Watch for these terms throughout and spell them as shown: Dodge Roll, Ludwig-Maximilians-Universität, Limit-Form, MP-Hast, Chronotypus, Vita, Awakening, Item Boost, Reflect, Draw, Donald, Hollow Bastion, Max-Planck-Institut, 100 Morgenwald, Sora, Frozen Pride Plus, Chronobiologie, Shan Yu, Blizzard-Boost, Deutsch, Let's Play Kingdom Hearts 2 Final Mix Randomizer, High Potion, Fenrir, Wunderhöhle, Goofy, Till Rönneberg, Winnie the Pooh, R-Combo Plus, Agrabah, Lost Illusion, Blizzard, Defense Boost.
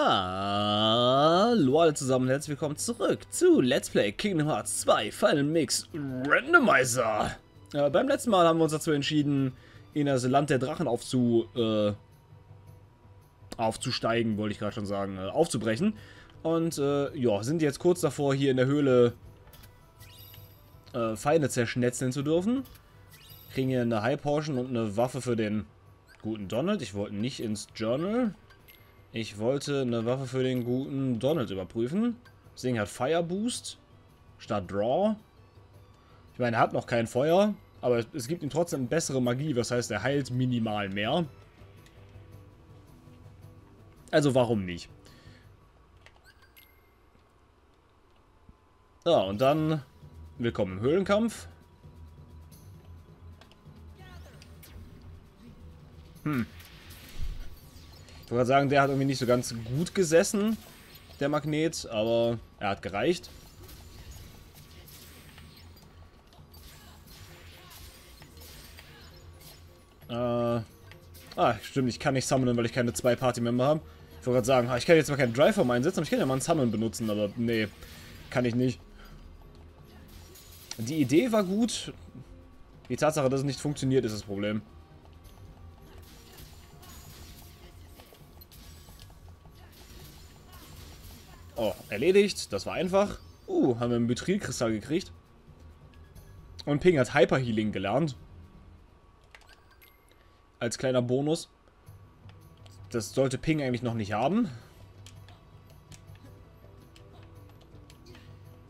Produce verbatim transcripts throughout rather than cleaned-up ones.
Hallo alle zusammen, herzlich willkommen zurück zu Let's Play Kingdom Hearts zwei Final Mix Randomizer. Äh, beim letzten Mal haben wir uns dazu entschieden, in das Land der Drachen aufzu, äh, aufzusteigen, wollte ich gerade schon sagen, äh, aufzubrechen. Und äh, ja, sind jetzt kurz davor, hier in der Höhle äh, Feinde zerschnetzeln zu dürfen. Kriegen hier eine High Potion und eine Waffe für den guten Donald. Ich wollte nicht ins Journal. Ich wollte eine Waffe für den guten Donald überprüfen. Das Ding hat Fire Boost statt Draw. Ich meine, er hat noch kein Feuer, aber es gibt ihm trotzdem bessere Magie, was heißt, er heilt minimal mehr. Also warum nicht? Ja, und dann willkommen im Höhlenkampf. Hm. Ich wollte sagen, der hat irgendwie nicht so ganz gut gesessen, der Magnet, aber er hat gereicht. Äh, ah, stimmt, ich kann nicht summonen, weil ich keine zwei Party-Member habe. Ich wollte gerade sagen, ich kann jetzt mal keinen Drive-Form einsetzen, aber ich kann ja mal einen Summon benutzen, aber nee, kann ich nicht. Die Idee war gut, die Tatsache, dass es nicht funktioniert, ist das Problem. Oh, erledigt. Das war einfach. Uh, haben wir einen Mythril-Kristall gekriegt. Und Ping hat Hyper-Healing gelernt. Als kleiner Bonus. Das sollte Ping eigentlich noch nicht haben.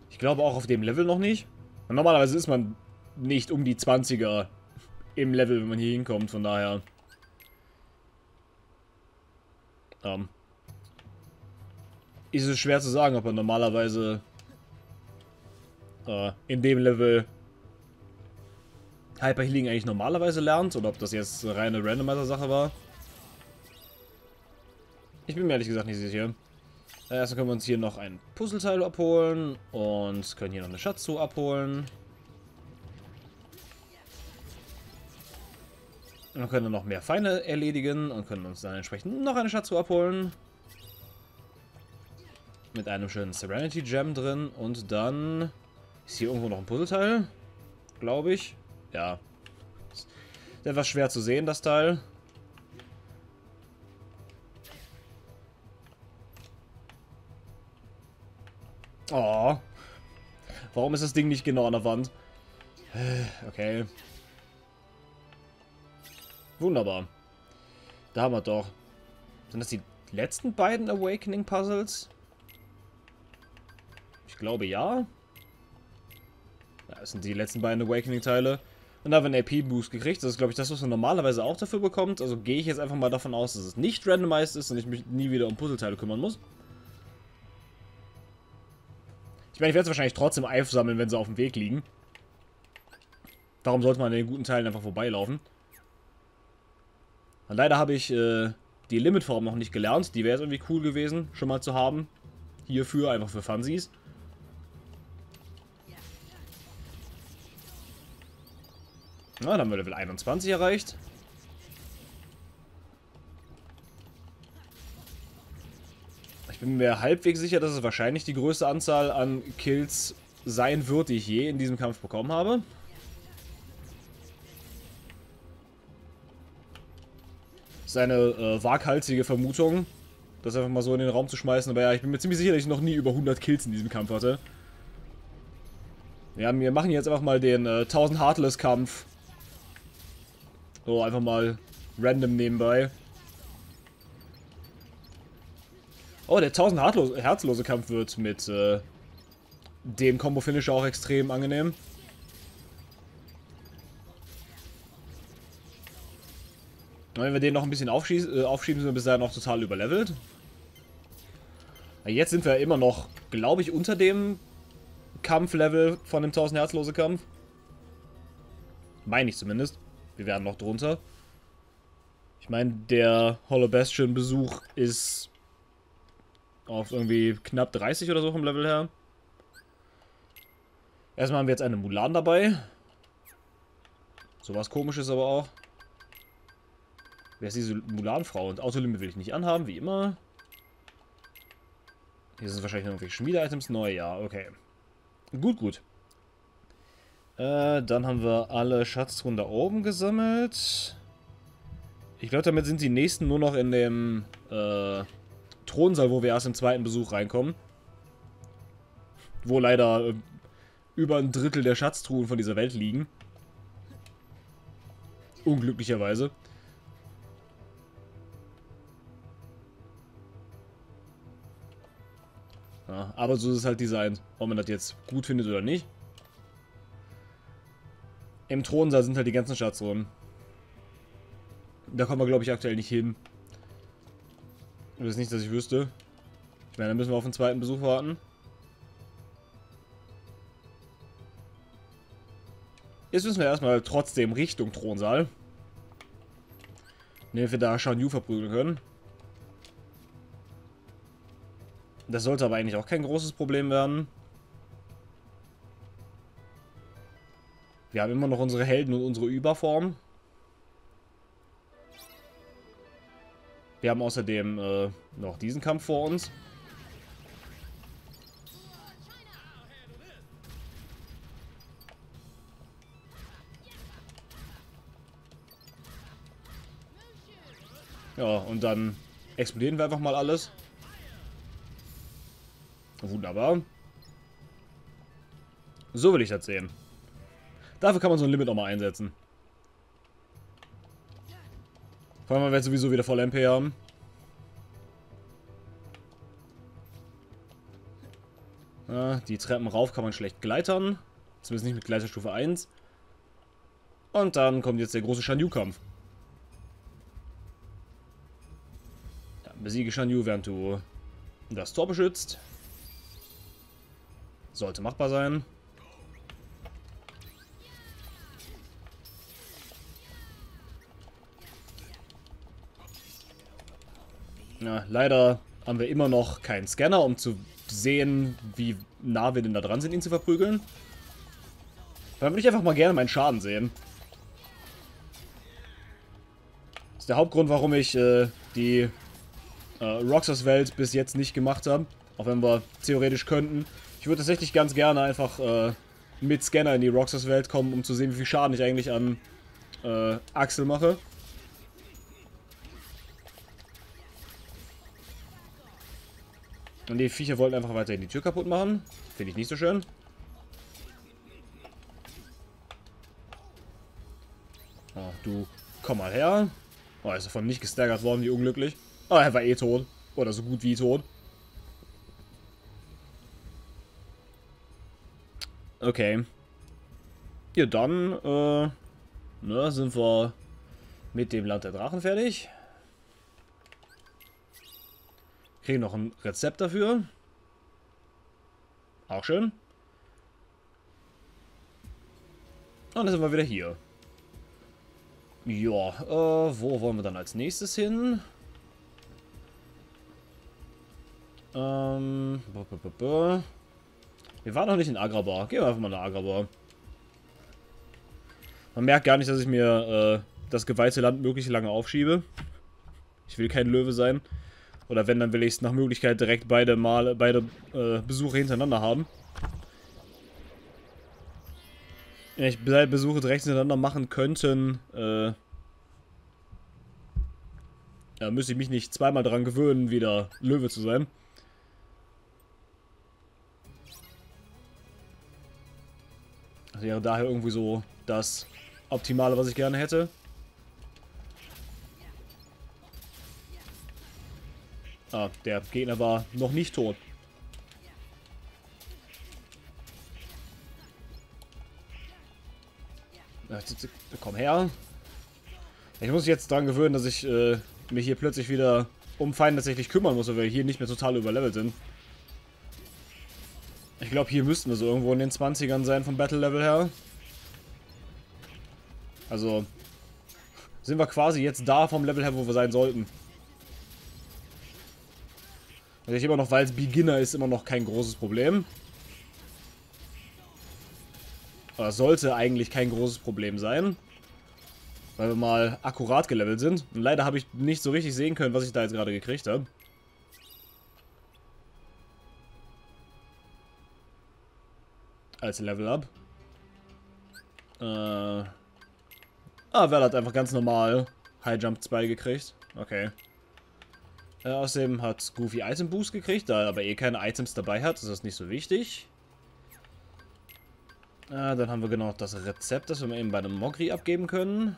Ich glaube auch auf dem Level noch nicht. Und normalerweise ist man nicht um die zwanziger im Level, wenn man hier hinkommt. Von daher. Ähm. Ist es schwer zu sagen, ob man normalerweise äh, in dem Level Hyper Healing eigentlich normalerweise lernt oder ob das jetzt eine reine Randomizer-Sache war. Ich bin mir ehrlich gesagt nicht sicher. Äh, erstmal können wir uns hier noch ein Puzzleteil abholen und können hier noch eine Schatztruhe abholen. Und dann können wir noch mehr Feinde erledigen und können uns dann entsprechend noch eine Schatztruhe abholen. Mit einem schönen Serenity Gem drin und dann ist hier irgendwo noch ein Puzzleteil, glaube ich. Ja, ist etwas schwer zu sehen, das Teil. Oh, warum ist das Ding nicht genau an der Wand? Okay. Wunderbar. Da haben wir doch. Sind das die letzten beiden Awakening Puzzles? Ich glaube ja. Das sind die letzten beiden Awakening-Teile. Und da haben wir einen A P-Boost gekriegt. Das ist, glaube ich, das, was man normalerweise auch dafür bekommt. Also gehe ich jetzt einfach mal davon aus, dass es nicht randomized ist und ich mich nie wieder um Puzzleteile kümmern muss. Ich meine, ich werde es wahrscheinlich trotzdem einsammeln, wenn sie auf dem Weg liegen. Darum sollte man an den guten Teilen einfach vorbeilaufen. Und leider habe ich äh, die Limit-Form noch nicht gelernt. Die wäre jetzt irgendwie cool gewesen, schon mal zu haben. Hierfür, einfach für Funsies. Na, dann haben wir Level einundzwanzig erreicht. Ich bin mir halbwegs sicher, dass es wahrscheinlich die größte Anzahl an Kills sein wird, die ich je in diesem Kampf bekommen habe. Das ist eine äh, waghalsige Vermutung, das einfach mal so in den Raum zu schmeißen. Aber ja, ich bin mir ziemlich sicher, dass ich noch nie über hundert Kills in diesem Kampf hatte. Ja, wir machen jetzt einfach mal den äh, tausend Heartless Kampf. So, einfach mal random nebenbei. Oh, der tausend herzlose Kampf wird mit äh, dem Combo-Finisher auch extrem angenehm. Und wenn wir den noch ein bisschen aufschießen, äh, aufschieben, sind wir bis dahin noch total überlevelt. Ja, jetzt sind wir immer noch, glaube ich, unter dem Kampflevel von dem tausend herzlose Kampf. Meine ich zumindest. Wir werden noch drunter. Ich meine, der Hollow Bastion Besuch ist auf irgendwie knapp dreißig oder so vom Level her. Erstmal haben wir jetzt eine Mulan dabei. Sowas Komisches aber auch. Wer ist diese Mulan-Frau? Und Autolimit will ich nicht anhaben, wie immer. Hier sind wahrscheinlich noch irgendwelche Schmiede-Items neu, ja, okay. Gut, gut. Äh, dann haben wir alle Schatztruhen da oben gesammelt. Ich glaube, damit sind die nächsten nur noch in dem äh, Thronsaal, wo wir erst im zweiten Besuch reinkommen. Wo leider äh, über ein Drittel der Schatztruhen von dieser Welt liegen. Unglücklicherweise. Ja, aber so ist es halt designt, ob man das jetzt gut findet oder nicht. Im Thronsaal sind halt die ganzen Schatzruhen. Da kommen wir, glaube ich, aktuell nicht hin. Das ist nicht, dass ich wüsste. Ich meine, dann müssen wir auf den zweiten Besuch warten. Jetzt müssen wir erstmal trotzdem Richtung Thronsaal. Damit wir da Shan Yu verprügeln können. Das sollte aber eigentlich auch kein großes Problem werden. Wir haben immer noch unsere Helden und unsere Überform. Wir haben außerdem äh, noch diesen Kampf vor uns. Ja, und dann explodieren wir einfach mal alles. Wunderbar. So will ich das sehen. Dafür kann man so ein Limit nochmal einsetzen. Vor allem, weil wir jetzt sowieso wieder voll M P haben. Ja, die Treppen rauf kann man schlecht gleitern. Zumindest nicht mit Gleiterstufe eins. Und dann kommt jetzt der große Shan Yu-Kampf. Ja, besiege Shan Yu, während du das Tor beschützt. Sollte machbar sein. Ja, leider haben wir immer noch keinen Scanner, um zu sehen, wie nah wir denn da dran sind, ihn zu verprügeln. Dann würde ich einfach mal gerne meinen Schaden sehen. Das ist der Hauptgrund, warum ich äh, die äh, Roxas-Welt bis jetzt nicht gemacht habe. Auch wenn wir theoretisch könnten. Ich würde tatsächlich ganz gerne einfach äh, mit Scanner in die Roxas-Welt kommen, um zu sehen, wie viel Schaden ich eigentlich an äh, Axel mache. Und die Viecher wollten einfach weiterhin die Tür kaputt machen. Finde ich nicht so schön. Oh, du, komm mal her. Oh, er ist davon nicht gestaggert worden, wie unglücklich. Oh, er war eh tot. Oder so gut wie tot. Okay. Ja, dann äh, na, sind wir mit dem Land der Drachen fertig. Kriegen noch ein Rezept dafür. Auch schön. Und dann sind wir wieder hier. Ja, äh, wo wollen wir dann als nächstes hin? Ähm, b -b -b -b. Wir waren noch nicht in Agrabah. Gehen wir einfach mal nach Agrabah. Man merkt gar nicht, dass ich mir äh, das geweihte Land möglichst lange aufschiebe. Ich will kein Löwe sein. Oder wenn, dann will ich es nach Möglichkeit direkt beide Male, beide äh, Besuche hintereinander haben. Wenn ich beide Besuche direkt hintereinander machen könnten, äh, ja, müsste ich mich nicht zweimal daran gewöhnen, wieder Löwe zu sein. Das wäre daher irgendwie so das Optimale, was ich gerne hätte. Ah, der Gegner war noch nicht tot. Komm her. Ich muss mich jetzt daran gewöhnen, dass ich äh, mich hier plötzlich wieder um Feinde tatsächlich kümmern muss, weil wir hier nicht mehr total überlevelt sind. Ich glaube, hier müssten wir so irgendwo in den zwanzigern sein vom Battle Level her. Also sind wir quasi jetzt da vom Level her, wo wir sein sollten. Ich immer noch, weil es Beginner ist, immer noch kein großes Problem. Oder sollte eigentlich kein großes Problem sein. Weil wir mal akkurat gelevelt sind. Und leider habe ich nicht so richtig sehen können, was ich da jetzt gerade gekriegt habe. als Level-Up. Äh, ah, Val hat einfach ganz normal High-Jump zwei gekriegt. Okay. Äh, außerdem hat Goofy Item Boost gekriegt, da er aber eh keine Items dabei hat, ist das nicht so wichtig. Äh, dann haben wir genau das Rezept, das wir eben bei einem Mogri abgeben können.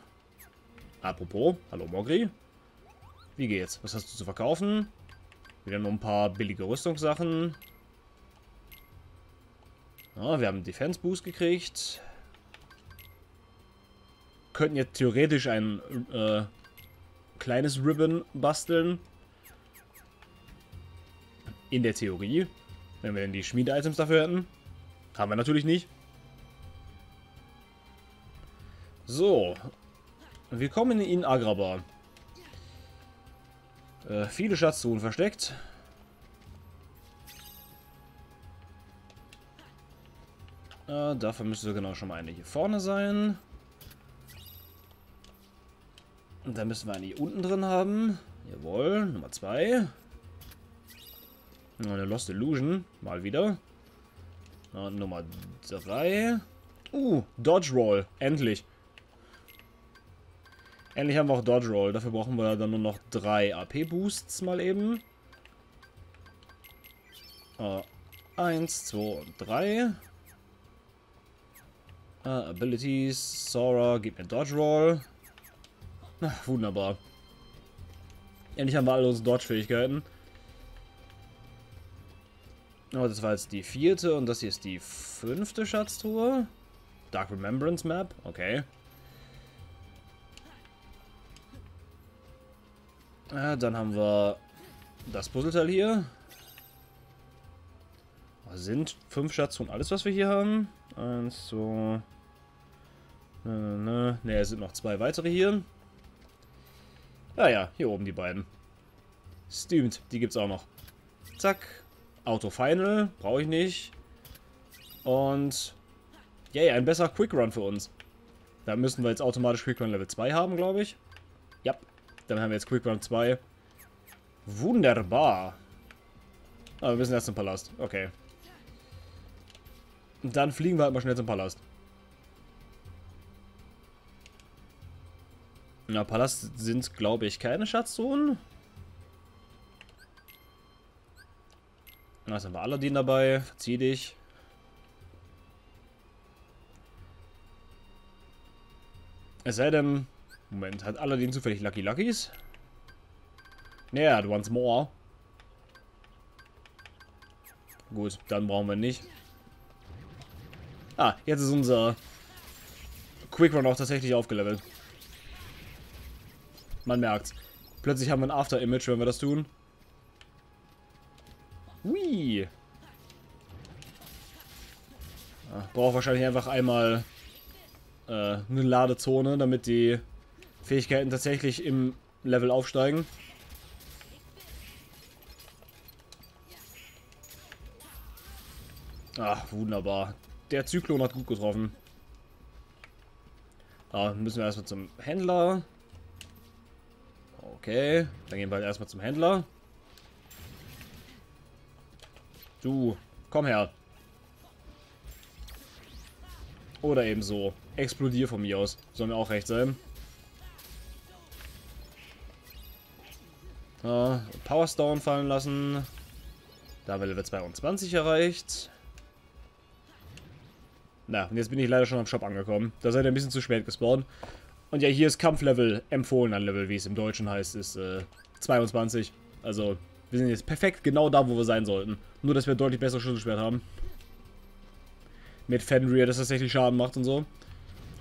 Apropos, hallo Mogri. Wie geht's? Was hast du zu verkaufen? Wieder nur ein paar billige Rüstungssachen. Ja, wir haben einen Defense Boost gekriegt. Könnten jetzt theoretisch ein äh, kleines Ribbon basteln. In der Theorie. Wenn wir denn die Schmiede-Items dafür hätten. Haben wir natürlich nicht. So. Willkommen in Agrabah. Äh, viele Schatztruhen versteckt. Äh, dafür müsste genau schon mal eine hier vorne sein. Und dann müssen wir eine hier unten drin haben. Jawohl, Nummer zwei. Eine Lost Illusion, mal wieder. Na, Nummer drei. Uh, Dodge Roll, endlich. Endlich haben wir auch Dodge Roll. Dafür brauchen wir dann nur noch drei A P-Boosts mal eben. Uh, eins, zwei und drei. Uh, Abilities, Sora, gib mir Dodge Roll. Na, wunderbar. Endlich haben wir alle unsere Dodge-Fähigkeiten. Oh, das war jetzt die vierte und das hier ist die fünfte Schatztruhe. Dark Remembrance Map, okay. Ja, dann haben wir das Puzzleteil hier. Das sind fünf Schatztruhen alles, was wir hier haben? Eins, zwei. Ne, ne, ne, es sind noch zwei weitere hier. Ah ja, hier oben die beiden. Stimmt, die gibt's auch noch. Zack. Auto Final, brauche ich nicht. Und yay, yeah, ein besserer Quick Run für uns. Da müssen wir jetzt automatisch Quick Run Level zwei haben, glaube ich. Ja, dann haben wir jetzt Quick Run zwei. Wunderbar. Aber wir müssen erst zum Palast. Okay. Und dann fliegen wir halt mal schnell zum Palast. Na, Palast sind, glaube ich, keine Schatztruhen. Jetzt haben wir Aladdin dabei. Verzieh dich. Es sei denn... Moment, hat Aladdin zufällig Lucky Luckies? Ne, er hat once more. Gut, dann brauchen wir nicht. Ah, jetzt ist unser Quick Run auch tatsächlich aufgelevelt. Man merkt's. Plötzlich haben wir ein After-Image, wenn wir das tun. Hui. Braucht wahrscheinlich einfach einmal äh, eine Ladezone, damit die Fähigkeiten tatsächlich im Level aufsteigen. Ach, wunderbar. Der Zyklon hat gut getroffen. Da müssen wir erstmal zum Händler. Okay, dann gehen wir halt erstmal zum Händler. Du, komm her. Oder eben so. Explodier von mir aus. Soll mir auch recht sein. Ah, Power Stone fallen lassen. Da haben wir Level zweiundzwanzig erreicht. Na, und jetzt bin ich leider schon am Shop angekommen. Da seid ihr ein bisschen zu spät gespawnt. Und ja, hier ist Kampflevel, empfohlen an Level, wie es im Deutschen heißt, ist äh, zweiundzwanzig. Also... Wir sind jetzt perfekt genau da, wo wir sein sollten. Nur, dass wir deutlich besseres Schlüsselschwert haben. Mit Fenrir, das tatsächlich Schaden macht und so. Und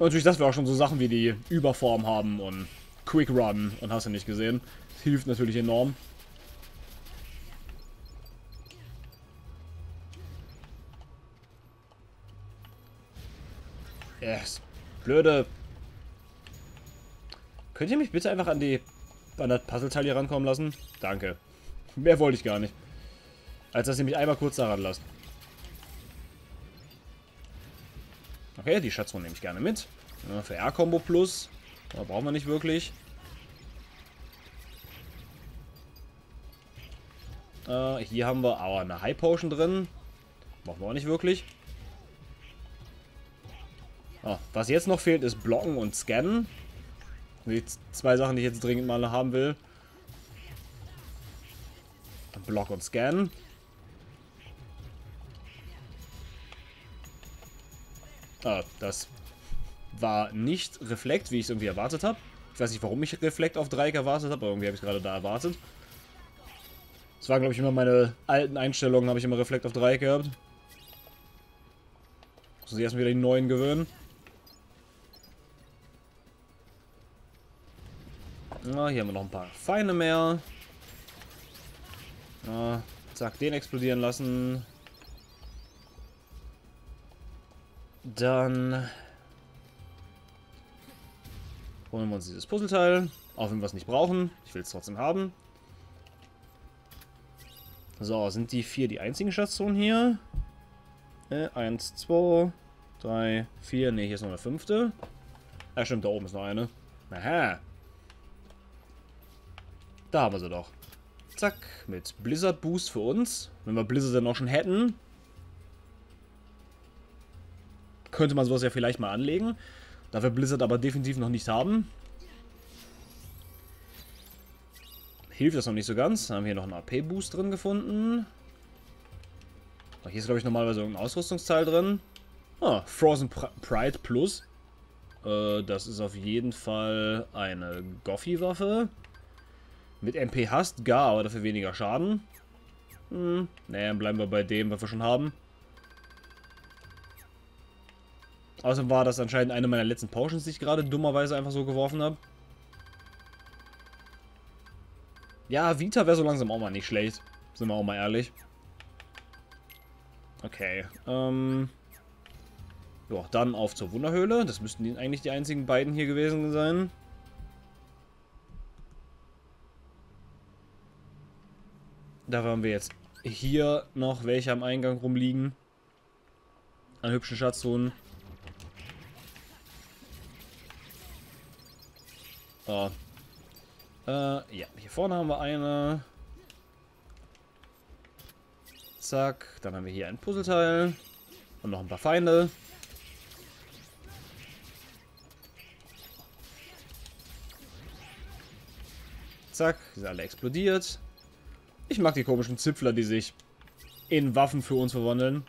natürlich, dass wir auch schon so Sachen wie die Überform haben und Quick Run und hast du nicht gesehen. Das hilft natürlich enorm. Yes. Blöde. Könnt ihr mich bitte einfach an die an das Puzzleteil hier rankommen lassen? Danke. Mehr wollte ich gar nicht. Als dass ihr mich einmal kurz daran lasst. Okay, die Schatztruhe nehme ich gerne mit. Ja, für R-Combo Plus. Da brauchen wir nicht wirklich. Äh, hier haben wir auch eine High Potion drin. Brauchen wir auch nicht wirklich. Ah, was jetzt noch fehlt, ist Blocken und Scannen. Die zwei Sachen, die ich jetzt dringend mal haben will. Block und Scannen. Ah, das war nicht Reflect, wie ich es irgendwie erwartet habe. Ich weiß nicht, warum ich Reflect auf Dreieck erwartet habe, aber irgendwie habe ich es gerade da erwartet. Das waren, glaube ich, immer meine alten Einstellungen, habe ich immer Reflect auf Dreieck gehabt. Muss ich erstmal wieder die neuen gewöhnen. Na, hier haben wir noch ein paar Feine mehr. Na, zack, den explodieren lassen. Dann holen wir uns dieses Puzzleteil. Auch wenn wir es nicht brauchen. Ich will es trotzdem haben. So, sind die vier die einzigen Schatzzonen hier? Äh, eins, zwei, drei, vier. Ne, hier ist noch eine fünfte. Ah, stimmt, da oben ist noch eine. Aha. Da haben wir sie doch. Zack, mit Blizzard-Boost für uns. Wenn wir Blizzard dann auch schon hätten, könnte man sowas ja vielleicht mal anlegen. Da wir Blizzard aber definitiv noch nicht haben, hilft das noch nicht so ganz. Dann haben wir hier noch einen A P-Boost drin gefunden. Hier ist, glaube ich, normalerweise irgendein Ausrüstungsteil drin. Ah, Frozen Pride Plus. Äh, das ist auf jeden Fall eine Goffi-Waffe. Mit M P hast gar, aber dafür weniger Schaden. Hm, naja, dann bleiben wir bei dem, was wir schon haben. Außerdem war das anscheinend eine meiner letzten Potions, die ich gerade dummerweise einfach so geworfen habe. Ja, Vita wäre so langsam auch mal nicht schlecht. Sind wir auch mal ehrlich. Okay, ähm... ja, dann auf zur Wunderhöhle. Das müssten die, eigentlich die einzigen beiden hier gewesen sein. Da haben wir jetzt hier noch welche am Eingang rumliegen. An hübschen Schatzzonen. So. Äh, ja, hier vorne haben wir eine. Zack. Dann haben wir hier ein Puzzleteil. Und noch ein paar Feinde. Zack. Die sind alle explodiert. Ich mag die komischen Zipfler, die sich in Waffen für uns verwandeln.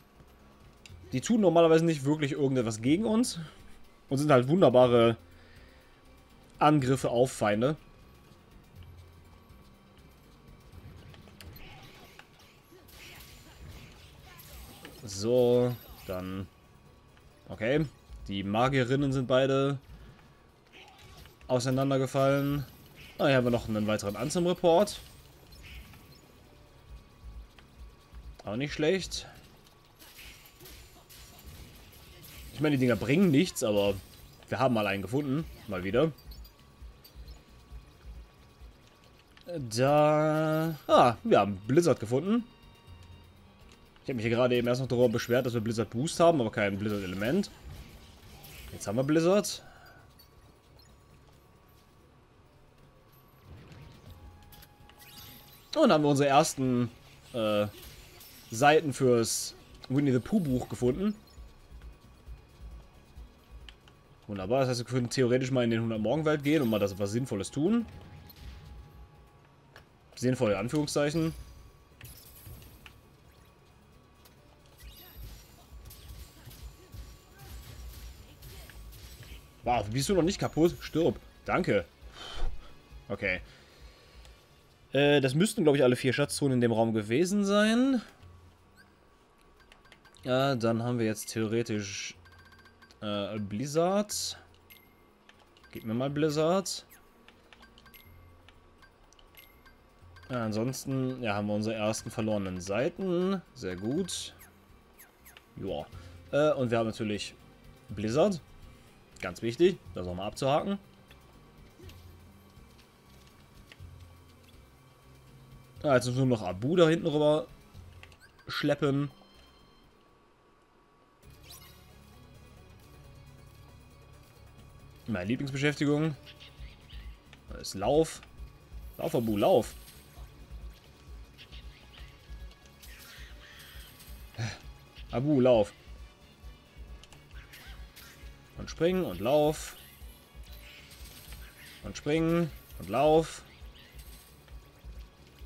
Die tun normalerweise nicht wirklich irgendetwas gegen uns. Und sind halt wunderbare Angriffe auf Feinde. So, dann... Okay, die Magierinnen sind beide auseinandergefallen. Ah, hier haben wir noch einen weiteren Anzim-Report. Auch nicht schlecht. Ich meine, die Dinger bringen nichts, aber wir haben mal einen gefunden. Mal wieder. Da... Ah, wir haben Blizzard gefunden. Ich habe mich hier gerade eben erst noch darüber beschwert, dass wir Blizzard-Boost haben, aber kein Blizzard-Element. Jetzt haben wir Blizzard. Und dann haben wir unsere ersten... Äh, Seiten fürs Winnie the Pooh Buch gefunden. Wunderbar, das heißt, wir können theoretisch mal in den hundert Morgenwald gehen und mal das was Sinnvolles tun. Sinnvoll in Anführungszeichen. Wow, bist du noch nicht kaputt? Stirb. Danke. Okay. Äh, das müssten, glaube ich, alle vier Schatzzonen in dem Raum gewesen sein. Ja, dann haben wir jetzt theoretisch äh, Blizzard. Gib mir mal Blizzard. Ja, ansonsten, ja, haben wir unsere ersten verlorenen Seiten. Sehr gut. Joa. Äh, und wir haben natürlich Blizzard. Ganz wichtig, das nochmal abzuhaken. Ja, jetzt müssen wir nur noch Abu da hinten rüber schleppen. Meine Lieblingsbeschäftigung. Das ist Lauf. Lauf, Abu, lauf. Abu, lauf. Und springen und lauf. Und springen und lauf.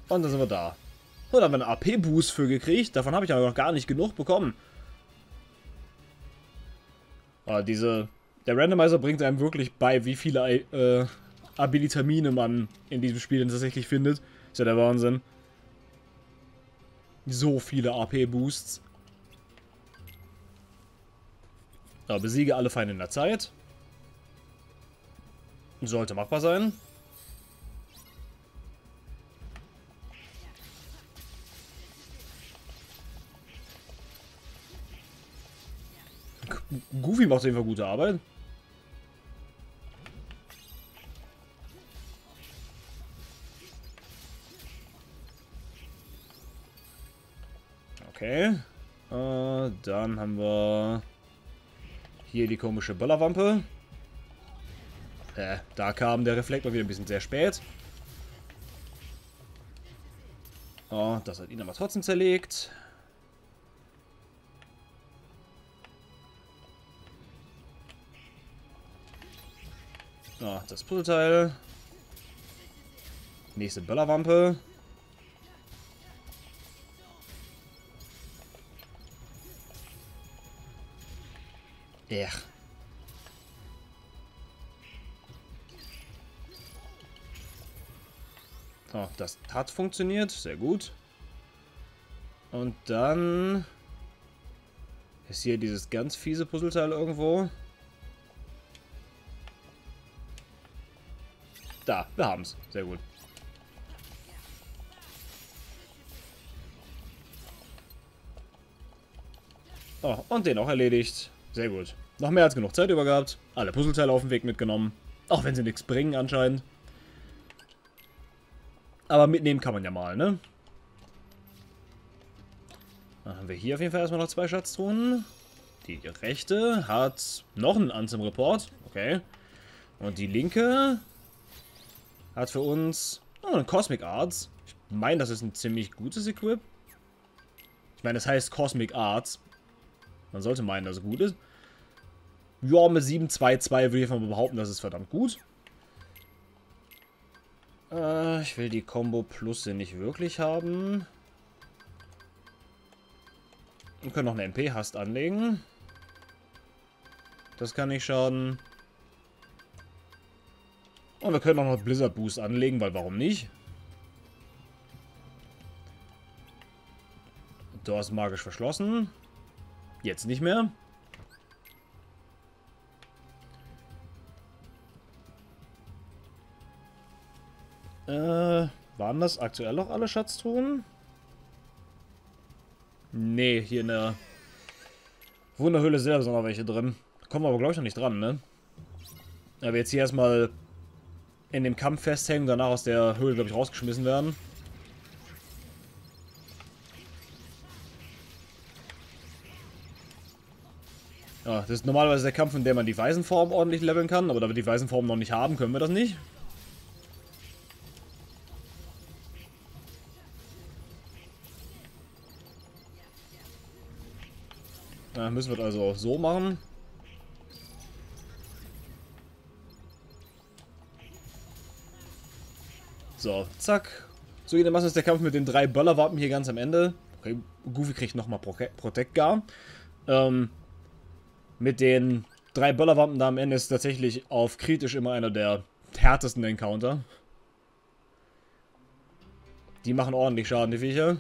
Und dann sind wir da. Und da haben wir einen A P-Boost für gekriegt. Davon habe ich aber noch gar nicht genug bekommen. Aber diese... Der Randomizer bringt einem wirklich bei, wie viele äh, Abilitamine man in diesem Spiel tatsächlich findet. Ist ja der Wahnsinn. So viele A P-Boosts. So, besiege alle Feinde in der Zeit. Sollte machbar sein. Goofy macht auf jeden Fall gute Arbeit. Okay. Äh, dann haben wir hier die komische Böllerwampe. Äh, da kam der Reflekt mal wieder ein bisschen sehr spät. Oh, das hat ihn aber trotzdem zerlegt. Oh, das Puzzleteil. Nächste Böllerwampe. Ja. Oh, das hat funktioniert. Sehr gut. Und dann ist hier dieses ganz fiese Puzzleteil irgendwo. Da, wir haben es. Sehr gut. Oh, und den auch erledigt. Sehr gut. Noch mehr als genug Zeit über gehabt. Alle Puzzleteile auf dem Weg mitgenommen. Auch wenn sie nichts bringen anscheinend. Aber mitnehmen kann man ja mal, ne? Dann haben wir hier auf jeden Fall erstmal noch zwei Schatztruhen. Die rechte hat noch einen Anthem-Report. Okay. Und die linke... Hat für uns oh, ein Cosmic Arts. Ich meine, das ist ein ziemlich gutes Equip. Ich meine, das heißt Cosmic Arts. Man sollte meinen, dass es gut ist. Ja, mit sieben zwei zwei würde ich einfach mal behaupten, das ist verdammt gut. Äh, ich will die Combo Plus hier nicht wirklich haben. Wir können noch eine M P-Hast anlegen. Das kann nicht schaden. Und wir können auch noch Blizzard-Boost anlegen, weil warum nicht? Tor ist magisch verschlossen. Jetzt nicht mehr. Äh, waren das aktuell noch alle Schatztruhen? Nee, hier in der Wunderhöhle selber sind noch welche drin. Kommen wir aber, glaube ich, noch nicht dran, ne? Aber jetzt hier erstmal... in dem Kampf festhängen, danach aus der Höhle, glaube ich, rausgeschmissen werden. Ja, das ist normalerweise der Kampf, in dem man die Waisenform ordentlich leveln kann, aber da wir die Waisenform noch nicht haben, können wir das nicht. Da müssen wir das also auch so machen. So, zack. So geht der Masse ist der Kampf mit den drei Böllerwappen hier ganz am Ende. Okay, Goofy kriegt nochmal Protect Gar. Ähm, mit den drei Böllerwappen da am Ende ist tatsächlich auf kritisch immer einer der härtesten Encounter. Die machen ordentlich Schaden, die Viecher.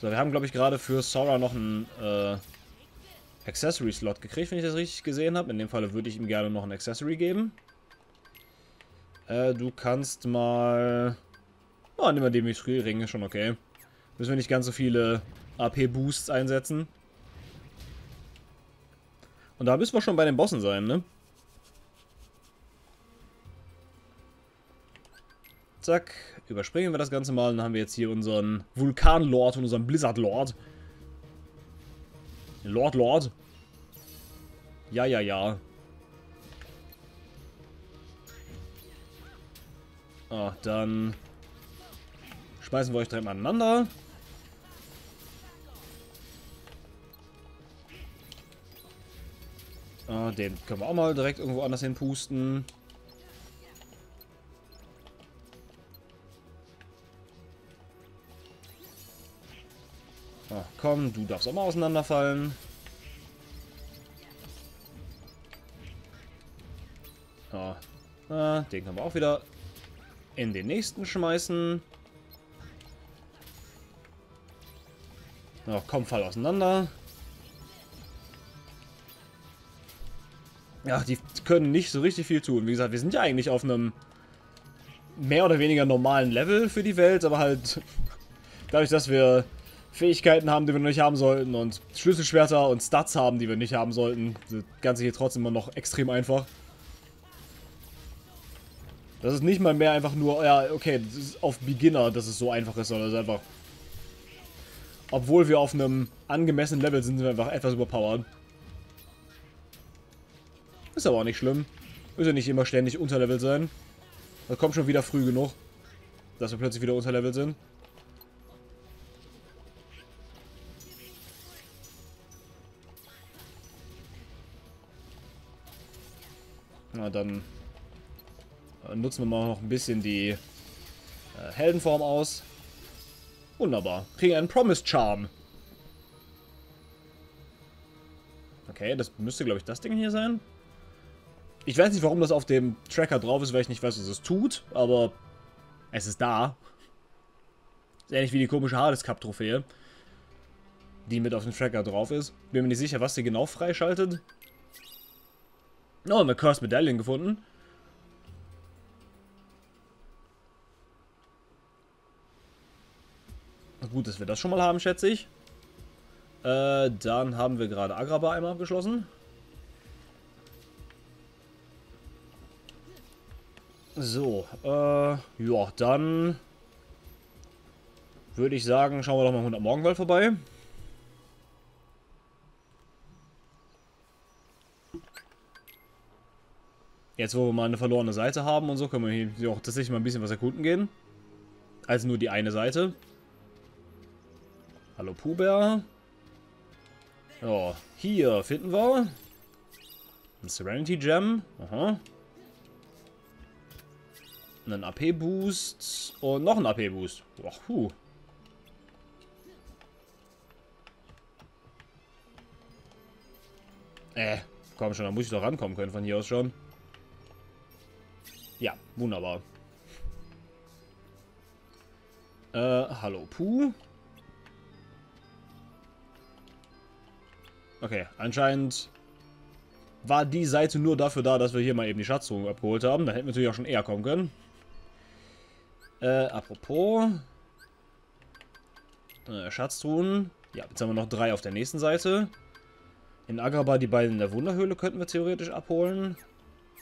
So, wir haben, glaube ich, gerade für Sora noch einen äh, Accessory-Slot gekriegt, wenn ich das richtig gesehen habe. In dem Fall würde ich ihm gerne noch ein Accessory geben. Äh, du kannst mal... Oh, nehmen wir die Mythril-Ringe, schon okay. Müssen wir nicht ganz so viele A P-Boosts einsetzen. Und da müssen wir schon bei den Bossen sein, ne? Zack, überspringen wir das Ganze mal. Dann haben wir jetzt hier unseren Vulkan-Lord und unseren Blizzard-Lord. Lord-Lord. Ja, ja, ja. Oh, dann schmeißen wir euch direkt mal aneinander. Ja, den können wir auch mal direkt irgendwo anders hinpusten. Ach komm, du darfst auch mal auseinanderfallen. Ja, ah, den können wir auch wieder in den nächsten schmeißen. Ach komm, fall auseinander. Ja, die können nicht so richtig viel tun. Wie gesagt, wir sind ja eigentlich auf einem mehr oder weniger normalen Level für die Welt, aber halt dadurch, dass wir Fähigkeiten haben, die wir nicht haben sollten und Schlüsselschwerter und Stats haben, die wir nicht haben sollten, das Ganze hier trotzdem immer noch extrem einfach. Das ist nicht mal mehr einfach nur, ja, okay, das ist auf Beginner, dass es so einfach ist, sondern es ist einfach, obwohl wir auf einem angemessenen Level sind, sind wir einfach etwas überpowered. Ist aber auch nicht schlimm. Müssen ja nicht immer ständig unterlevelt sein. Das kommt schon wieder früh genug, dass wir plötzlich wieder unterlevelt sind. Na, dann nutzen wir mal noch ein bisschen die äh, Heldenform aus. Wunderbar. Kriegen einen Promised Charm. Okay, das müsste, glaube ich, das Ding hier sein. Ich weiß nicht, warum das auf dem Tracker drauf ist, weil ich nicht weiß, was es tut, aber es ist da. Ist ähnlich wie die komische Hades Cup Trophäe, die mit auf dem Tracker drauf ist. Bin mir nicht sicher, was sie genau freischaltet. Oh, eine Cursed Medaillen gefunden. Gut, dass wir das schon mal haben, schätze ich. Äh, dann haben wir gerade Agrabah einmal abgeschlossen. So, äh, ja, dann würde ich sagen, schauen wir doch mal hundert Morgenwald vorbei. Jetzt, wo wir mal eine verlorene Seite haben und so, können wir hier auch tatsächlich mal ein bisschen was erkunden gehen. Also nur die eine Seite. Hallo Puh-Bär. Ja, hier finden wir ein Serenity Gem. Aha. Einen A P-Boost und noch ein A P-Boost. Ach, huh. Äh, komm schon, da muss ich doch rankommen können von hier aus schon. Ja, wunderbar. Äh, hallo Puh. Okay, anscheinend war die Seite nur dafür da, dass wir hier mal eben die Schatzsuche abgeholt haben. Da hätten wir natürlich auch schon eher kommen können. Äh, apropos äh, Schatztruhen. Ja, jetzt haben wir noch drei auf der nächsten Seite. In Agrabah die beiden in der Wunderhöhle könnten wir theoretisch abholen.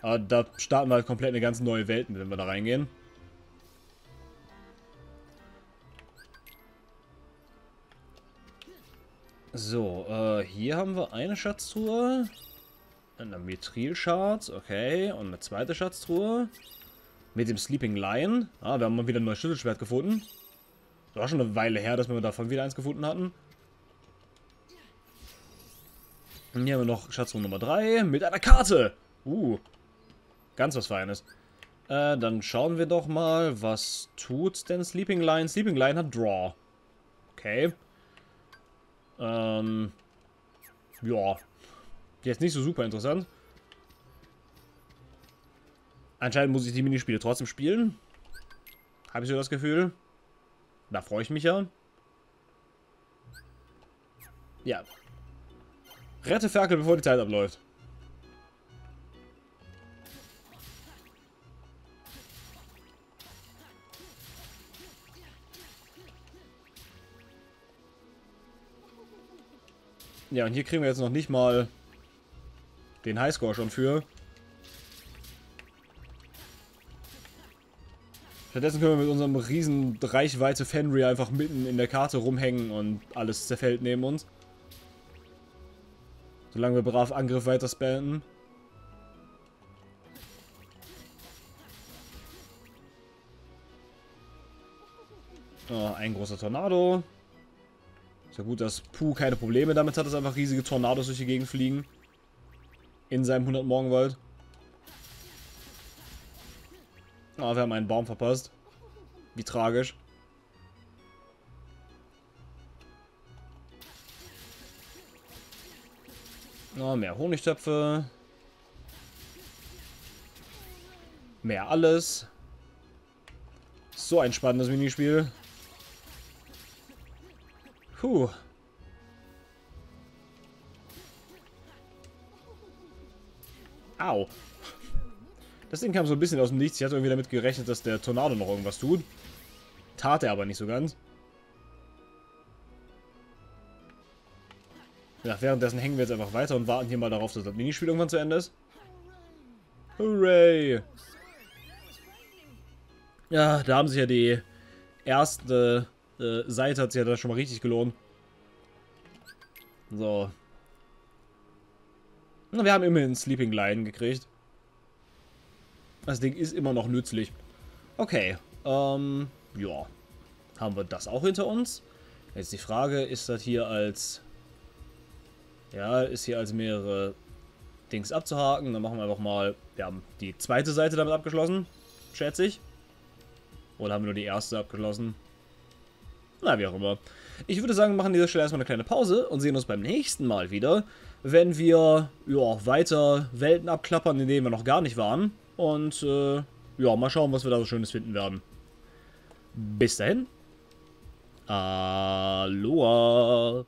Aber da starten wir halt komplett eine ganz neue Welt, wenn wir da reingehen. So, äh, hier haben wir eine Schatztruhe. Eine Mythril-Schatz, okay. Und eine zweite Schatztruhe. Mit dem Sleeping Lion. Ah, wir haben mal wieder ein neues Schlüsselschwert gefunden. Das war schon eine Weile her, dass wir davon wieder eins gefunden hatten. Und hier haben wir noch Schatzruhe Nummer drei mit einer Karte. Uh, ganz was Feines. Äh, dann schauen wir doch mal, was tut denn Sleeping Lion? Sleeping Lion hat Draw. Okay. Ähm, ja. Jetzt nicht so super interessant. Anscheinend muss ich die Minispiele trotzdem spielen. Habe ich so das Gefühl. Da freue ich mich ja. Ja. Rette Ferkel, bevor die Zeit abläuft. Ja, und hier kriegen wir jetzt noch nicht mal den Highscore schon für. Stattdessen können wir mit unserem riesen Reichweite Fenrir einfach mitten in der Karte rumhängen und alles zerfällt neben uns. Solange wir brav Angriff weiter spammen. Oh, ein großer Tornado. Ist ja gut, dass Puh keine Probleme damit hat, dass einfach riesige Tornados durch die Gegend fliegen. in seinem hundert Morgenwald. Ah, wir haben einen Baum verpasst. Wie tragisch. Ah, mehr Honigtöpfe. Mehr alles. So ein spannendes Minispiel. Puh. Au. Das Ding kam so ein bisschen aus dem Nichts. Ich hatte irgendwie damit gerechnet, dass der Tornado noch irgendwas tut. Tat er aber nicht so ganz. Ja, währenddessen hängen wir jetzt einfach weiter und warten hier mal darauf, dass das Minispiel irgendwann zu Ende ist. Hooray! Ja, da haben sich ja die erste äh, Seite, hat sich ja da schon mal richtig gelohnt. So. Na, wir haben immerhin Sleeping Lion gekriegt. Das Ding ist immer noch nützlich. Okay, ähm, ja. Haben wir das auch hinter uns? Jetzt die Frage, ist das hier als... Ja, ist hier als mehrere Dings abzuhaken. Dann machen wir einfach mal... Wir haben die zweite Seite damit abgeschlossen, schätze ich. Oder haben wir nur die erste abgeschlossen? Na, wie auch immer. Ich würde sagen, wir machen an dieser Stelle erstmal eine kleine Pause und sehen uns beim nächsten Mal wieder, wenn wir ja, weiter Welten abklappern, in denen wir noch gar nicht waren. Und äh, ja, mal schauen, was wir da so Schönes finden werden. Bis dahin. Aloha.